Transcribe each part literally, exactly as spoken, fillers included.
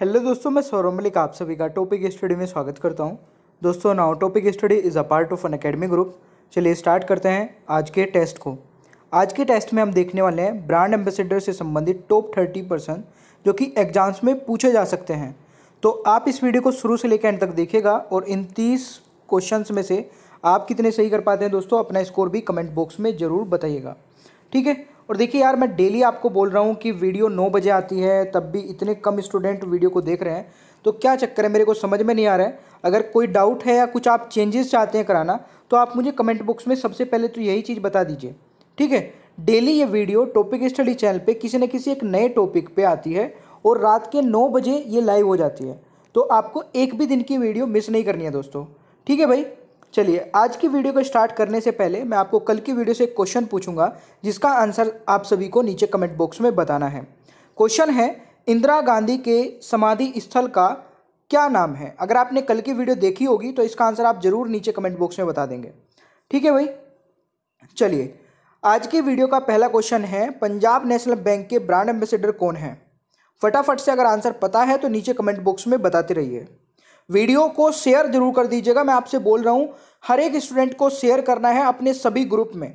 Hello दोस्तों, मैं सौरभ मलिक आप सभी का टॉपिक स्टडी में स्वागत करता हूं। दोस्तों now topic study is a part of N academy group. चलिए स्टार्ट करते हैं आज के टेस्ट को। आज के टेस्ट में हम देखने वाले हैं ब्रांड एम्बेसडर से संबंधित टॉप थर्टी पर्सन जो कि एग्जाम्स में पूछे जा सकते हैं। तो आप इस वीडियो को शुरू से लेकर एंड तक देखिएगा और इन तीस क्वेश्चन में से आप कितने सही कर पाते हैं दोस्तों अपना स्कोर भी कमेंट बॉक्स में ज़रूर बताइएगा, ठीक है। और देखिए यार, मैं डेली आपको बोल रहा हूँ कि वीडियो नौ बजे आती है, तब भी इतने कम स्टूडेंट वीडियो को देख रहे हैं, तो क्या चक्कर है मेरे को समझ में नहीं आ रहा है। अगर कोई डाउट है या कुछ आप चेंजेस चाहते हैं कराना तो आप मुझे कमेंट बॉक्स में सबसे पहले तो यही चीज़ बता दीजिए, ठीक है। डेली ये वीडियो टॉपिक स्टडी चैनल पे किसी न किसी एक नए टॉपिक पर आती है और रात के नौ बजे ये लाइव हो जाती है, तो आपको एक भी दिन की वीडियो मिस नहीं करनी है दोस्तों, ठीक है भाई। चलिए आज की वीडियो को स्टार्ट करने से पहले मैं आपको कल की वीडियो से एक क्वेश्चन पूछूंगा जिसका आंसर आप सभी को नीचे कमेंट बॉक्स में बताना है। क्वेश्चन है, इंदिरा गांधी के समाधि स्थल का क्या नाम है। अगर आपने कल की वीडियो देखी होगी तो इसका आंसर आप ज़रूर नीचे कमेंट बॉक्स में बता देंगे, ठीक है भाई। चलिए आज की वीडियो का पहला क्वेश्चन है, पंजाब नेशनल बैंक के ब्रांड एम्बेसडर कौन है। फटाफट से अगर आंसर पता है तो नीचे कमेंट बॉक्स में बताते रहिए। वीडियो को शेयर जरूर कर दीजिएगा, मैं आपसे बोल रहा हूँ हर एक स्टूडेंट को शेयर करना है अपने सभी ग्रुप में।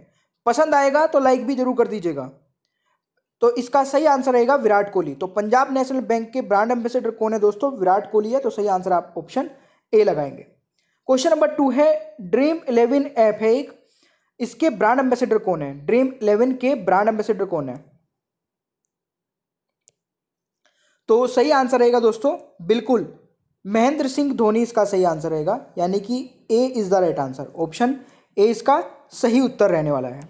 पसंद आएगा तो लाइक भी जरूर कर दीजिएगा। तो इसका सही आंसर रहेगा विराट कोहली। तो पंजाब नेशनल बैंक के ब्रांड एम्बेसडर कौन है दोस्तों, विराट कोहली है। तो सही आंसर आप ऑप्शन ए लगाएंगे। क्वेश्चन नंबर टू है, ड्रीम इलेवन ऐप है एक, इसके ब्रांड एम्बेसडर कौन है। ड्रीम इलेवन के ब्रांड एम्बेसडर कौन है। तो सही आंसर रहेगा दोस्तों बिल्कुल महेंद्र सिंह धोनी, इसका सही आंसर रहेगा, यानी कि A is the right answer. Option A इसका सही उत्तर रहने वाला है।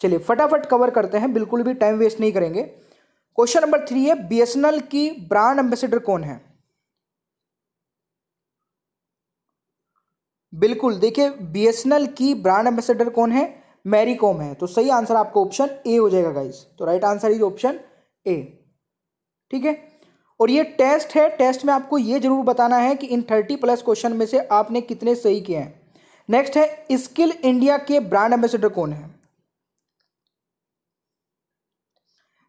चलिए फटाफट कवर करते हैं, बिल्कुल भी टाइम वेस्ट नहीं करेंगे। क्वेश्चन नंबर थ्री है, बीएसएनएल की ब्रांड एम्बेसडर कौन है। बिल्कुल देखिए, बीएसएनएल की ब्रांड एम्बेसडर कौन है, मैरी कॉम है। तो सही आंसर आपको ऑप्शन ए हो जाएगा गाइस। तो right answer is option A, ठीक है। और ये टेस्ट है, टेस्ट में आपको ये जरूर बताना है कि इन तीस प्लस क्वेश्चन में से आपने कितने सही किए हैं। नेक्स्ट है, स्किल इंडिया के ब्रांड एम्बेसडर कौन है।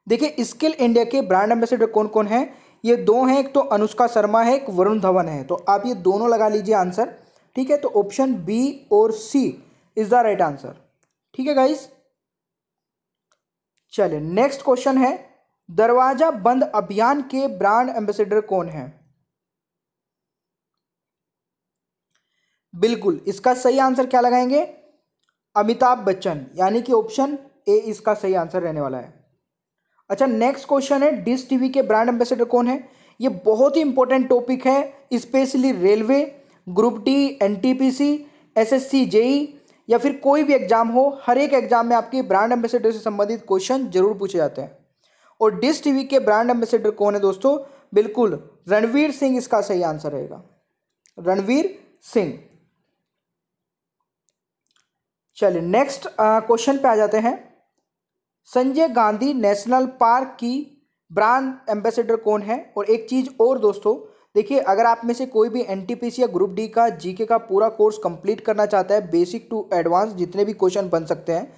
देखिए स्किल इंडिया के ब्रांड एम्बेसडर कौन कौन है, ये दो हैं, एक तो अनुष्का शर्मा है, एक वरुण धवन है। तो आप ये दोनों लगा लीजिए आंसर, ठीक है। तो ऑप्शन बी और C is the right answer, ठीक है गाइस। चलिए नेक्स्ट क्वेश्चन है, दरवाजा बंद अभियान के ब्रांड एम्बेसडर कौन है। बिल्कुल इसका सही आंसर क्या लगाएंगे, अमिताभ बच्चन, यानी कि ऑप्शन ए इसका सही आंसर रहने वाला है। अच्छा नेक्स्ट क्वेश्चन है, डिश टीवी के ब्रांड एम्बेसडर कौन है। ये बहुत ही इंपॉर्टेंट टॉपिक है, specially railway, group D, NTPC, SSC, JE या फिर कोई भी एग्जाम हो, हर एक एग्जाम में आपके ब्रांड एम्बेसडर से संबंधित क्वेश्चन जरूर पूछे जाते हैं। और डिश टीवी के ब्रांड एम्बेसडर कौन है दोस्तों, बिल्कुल रणवीर सिंह इसका सही आंसर रहेगा, रणवीर सिंह। चलिए नेक्स्ट क्वेश्चन पे आ जाते हैं, संजय गांधी नेशनल पार्क की ब्रांड एम्बेसडर कौन है। और एक चीज़ और दोस्तों देखिए, अगर आप में से कोई भी एनटीपीसी या ग्रुप डी का जीके का पूरा कोर्स कंप्लीट करना चाहता है, बेसिक टू एडवांस जितने भी क्वेश्चन बन सकते हैं,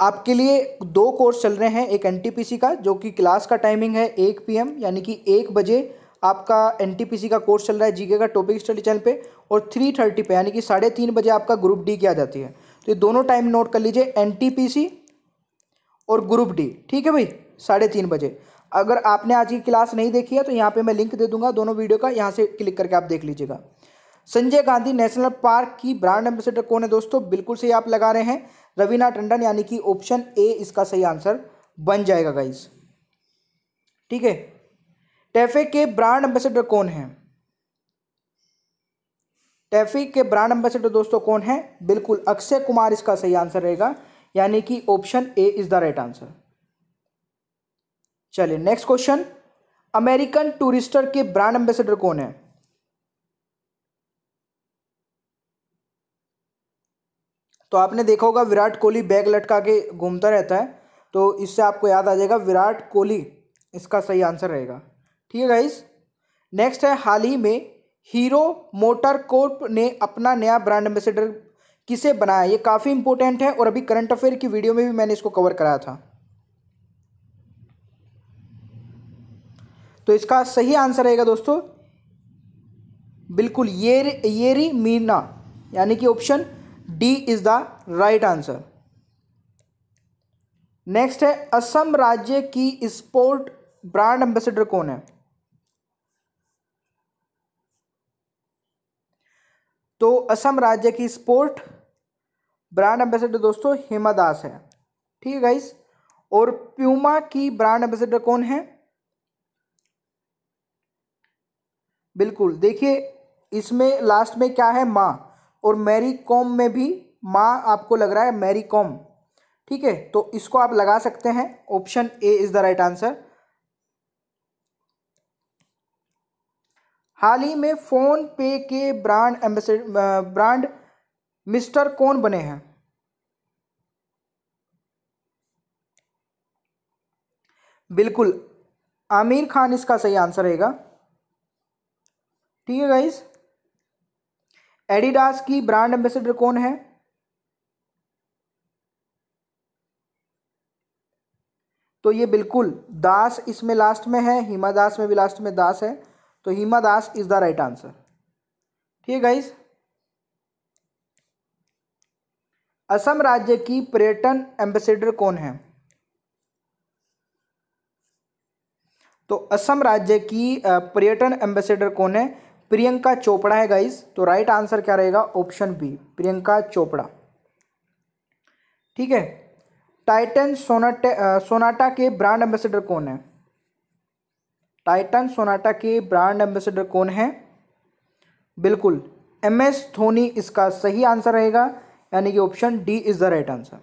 आपके लिए दो कोर्स चल रहे हैं। एक एनटीपीसी का जो कि क्लास का टाइमिंग है एक पी एम, यानी कि एक बजे आपका एनटीपीसी का कोर्स चल रहा है जीके का टॉपिक स्टडी चैनल पे, और थ्री थर्टी पे यानी कि साढ़े तीन बजे आपका ग्रुप डी की आ जाती है। तो ये दोनों टाइम नोट कर लीजिए, एनटीपीसी और ग्रुप डी, ठीक है भाई, साढ़े तीन बजे। अगर आपने आज की क्लास नहीं देखी है तो यहाँ पर मैं लिंक दे दूँगा दोनों वीडियो का, यहाँ से क्लिक करके आप देख लीजिएगा। संजय गांधी नेशनल पार्क की ब्रांड एम्बेसडर कौन है दोस्तों, बिल्कुल सही आप लगा रहे हैं रवीना टंडन, यानी कि ऑप्शन ए इसका सही आंसर बन जाएगा गाइस, ठीक है। टैफे के ब्रांड एम्बेसडर कौन है। टैफे के ब्रांड एम्बेसडर दोस्तों कौन है, बिल्कुल अक्षय कुमार इसका सही आंसर रहेगा, यानी कि option A is the right answer. चलिए नेक्स्ट क्वेश्चन, अमेरिकन टूरिस्टर के ब्रांड एम्बेसडर कौन है। तो आपने देखा होगा विराट कोहली बैग लटका के घूमता रहता है, तो इससे आपको याद आ जाएगा विराट कोहली इसका सही आंसर रहेगा, ठीक है गाइस। नेक्स्ट है, हाल ही में हीरो मोटर कॉर्प ने अपना नया ब्रांड एम्बेसडर किसे बनाया। ये काफ़ी इंपॉर्टेंट है और अभी करंट अफेयर की वीडियो में भी मैंने इसको कवर कराया था। तो इसका सही आंसर रहेगा दोस्तों बिल्कुल ये येरी मीना, यानी कि option D is the right answer. Next है असम राज्य की स्पोर्ट ब्रांड एम्बेसडर कौन है? तो असम राज्य की स्पोर्ट ब्रांड एम्बेसडर दोस्तों हिमा दास है, ठीक है गाइस। और प्यूमा की ब्रांड एम्बेसडर कौन है? बिल्कुल देखिए इसमें लास्ट में क्या है, माँ, और मैरी कॉम में भी माँ आपको लग रहा है मैरी कॉम, ठीक है, तो इसको आप लगा सकते हैं, option A is the right answer. हाल ही में फोन पे के ब्रांड एम्बेसडर ब्रांड मिस्टर कौन बने हैं? बिल्कुल आमिर खान इसका सही आंसर रहेगा, ठीक है गाइस। एडिडास की ब्रांड एम्बेसडर कौन है? तो ये बिल्कुल दास इसमें लास्ट में है, हिमा दास में भी लास्ट में दास है, तो Hima Das is the right answer, ठीक है गाइस। असम राज्य की पर्यटन एम्बेसडर कौन है? तो असम राज्य की पर्यटन एम्बेसडर कौन है? प्रियंका चोपड़ा है गाइस, तो राइट आंसर क्या रहेगा, ऑप्शन बी प्रियंका चोपड़ा, ठीक है। टाइटन सोनाटे सोनाटा के ब्रांड एम्बेसडर कौन है? टाइटन सोनाटा के ब्रांड एम्बेसडर कौन है? बिल्कुल एम एस धोनी इसका सही आंसर रहेगा, यानी कि option D is the right answer.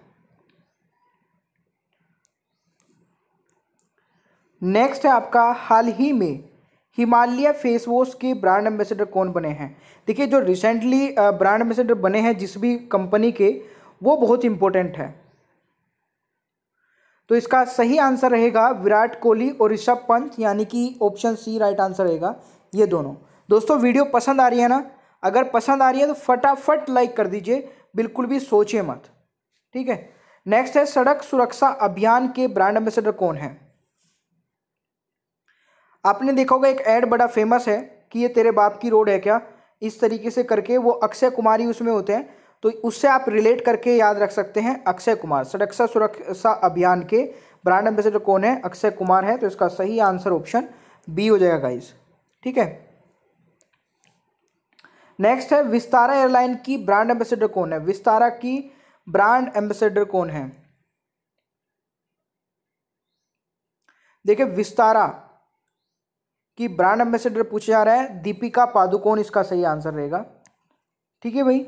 Next है आपका हाल ही में हिमालय फेस वॉश के ब्रांड एम्बेसडर कौन बने हैं? देखिए जो रिसेंटली ब्रांड एम्बेसडर बने हैं जिस भी कंपनी के, वो बहुत इंपॉर्टेंट है, तो इसका सही आंसर रहेगा विराट कोहली और ऋषभ पंत, यानी कि ऑप्शन सी राइट आंसर रहेगा ये दोनों। दोस्तों वीडियो पसंद आ रही है ना? अगर पसंद आ रही है तो फटाफट लाइक कर दीजिए, बिल्कुल भी सोचिए मत, ठीक है। नेक्स्ट है सड़क सुरक्षा अभियान के ब्रांड एम्बेसडर कौन है? आपने देखा होगा एक ऐड बड़ा फेमस है कि ये तेरे बाप की रोड है क्या, इस तरीके से करके, वो अक्षय कुमार ही उसमें होते हैं, तो उससे आप रिलेट करके याद रख सकते हैं अक्षय कुमार। सड़क सुरक्षा अभियान के ब्रांड एम्बेसडर कौन है? अक्षय कुमार है, तो इसका सही आंसर ऑप्शन बी हो जाएगा गाइस, ठीक है। नेक्स्ट है विस्तारा एयरलाइन की ब्रांड एम्बेसडर कौन है? विस्तारा की ब्रांड एम्बेसडर कौन है? देखिए विस्तारा कि ब्रांड एम्बेसडर पूछा जा रहा है, दीपिका पादुकोण इसका सही आंसर रहेगा, ठीक है भाई।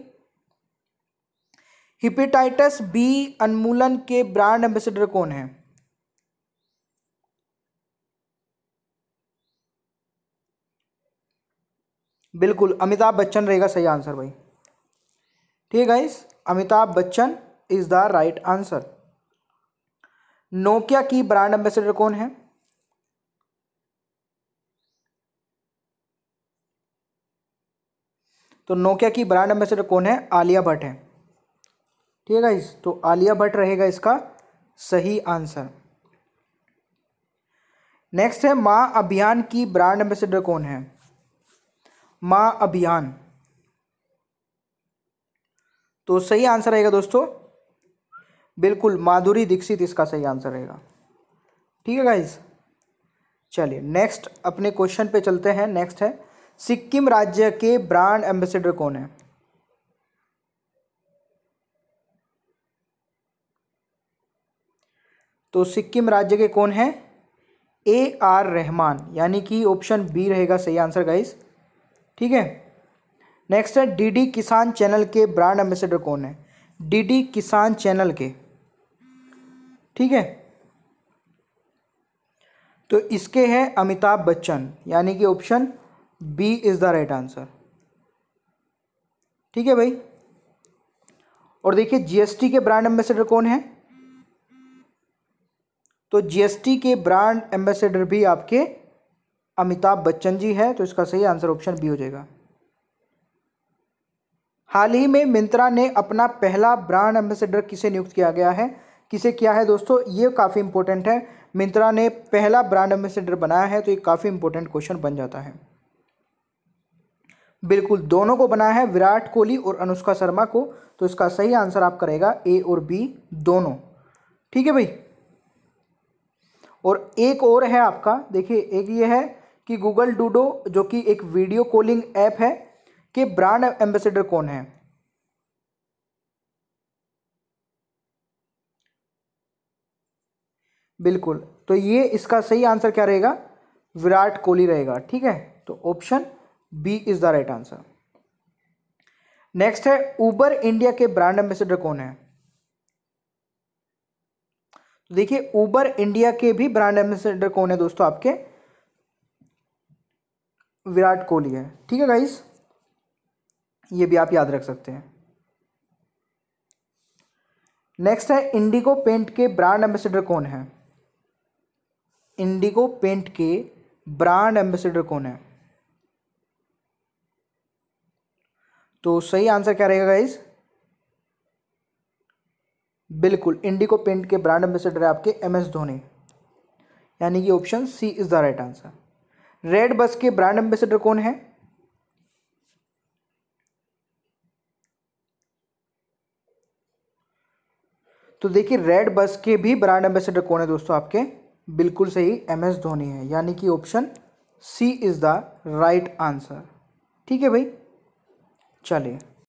हेपेटाइटिस बी उन्मूलन के ब्रांड एम्बेसडर कौन है? बिल्कुल अमिताभ बच्चन रहेगा सही आंसर भाई, ठीक है guys, Amitabh Bachchan is the right answer. Nokia की ब्रांड एम्बेसडर कौन है? तो नोकिया की ब्रांड एम्बेसडर कौन है? आलिया भट्ट है, ठीक है गाइस, तो आलिया भट्ट रहेगा इसका सही आंसर। नेक्स्ट है माँ अभियान की ब्रांड एम्बेसडर कौन है? माँ अभियान, तो सही आंसर रहेगा दोस्तों बिल्कुल माधुरी दीक्षित इसका सही आंसर रहेगा, ठीक है गाइस। चलिए नेक्स्ट अपने क्वेश्चन पे चलते हैं। नेक्स्ट है सिक्किम राज्य के ब्रांड एम्बेसडर कौन है? तो सिक्किम राज्य के कौन है? ए आर रहमान, यानी कि ऑप्शन बी रहेगा सही आंसर गाइस, ठीक है। नेक्स्ट है डीडी किसान चैनल के ब्रांड एम्बेसडर कौन है? डीडी किसान चैनल के, ठीक है, तो इसके हैं अमिताभ बच्चन, यानी कि option B is the right answer, ठीक है भाई। और देखिए जीएसटी के ब्रांड एम्बेसडर कौन है? तो जीएसटी के ब्रांड एम्बेसडर भी आपके अमिताभ बच्चन जी है, तो इसका सही आंसर ऑप्शन बी हो जाएगा। हाल ही में मिंत्रा ने अपना पहला ब्रांड एम्बेसडर किसे नियुक्त किया गया है? किसे किया है दोस्तों, ये काफ़ी इंपॉर्टेंट है। मिंत्रा ने पहला ब्रांड एम्बेसडर बनाया है, तो ये काफ़ी इंपॉर्टेंट क्वेश्चन बन जाता है। बिल्कुल दोनों को बनाया है, विराट कोहली और अनुष्का शर्मा को, तो इसका सही आंसर आप करेगा ए और बी दोनों। ठीक है भाई, और एक और है आपका, देखिए एक ये है कि गूगल डूडो जो कि एक वीडियो कॉलिंग ऐप है के ब्रांड एम्बेसडर कौन है। बिल्कुल, तो ये इसका सही आंसर क्या रहेगा, विराट कोहली रहेगा। ठीक है, तो option B is the right answer. Next है उबर इंडिया के ब्रांड एम्बेसडर कौन है। तो देखिए उबर इंडिया के भी ब्रांड एम्बेसडर कौन है दोस्तों, आपके विराट कोहली है। ठीक है गाइस, ये भी आप याद रख सकते हैं। नेक्स्ट है इंडिगो पेंट के ब्रांड एम्बेसडर कौन है। इंडिगो पेंट के ब्रांड एम्बेसडर कौन है, तो सही आंसर क्या रहेगा गाइस। बिल्कुल इंडिगो पेंट के ब्रांड एम्बेसडर है आपके एम एस धोनी, यानी कि option C is the right answer. Red bus के ब्रांड एम्बेसडर कौन है। तो देखिए रेड बस के भी ब्रांड एम्बेसडर कौन है दोस्तों, आपके बिल्कुल सही एम एस धोनी है, यानी कि option C is the right answer. ठीक है भाई, चलिए।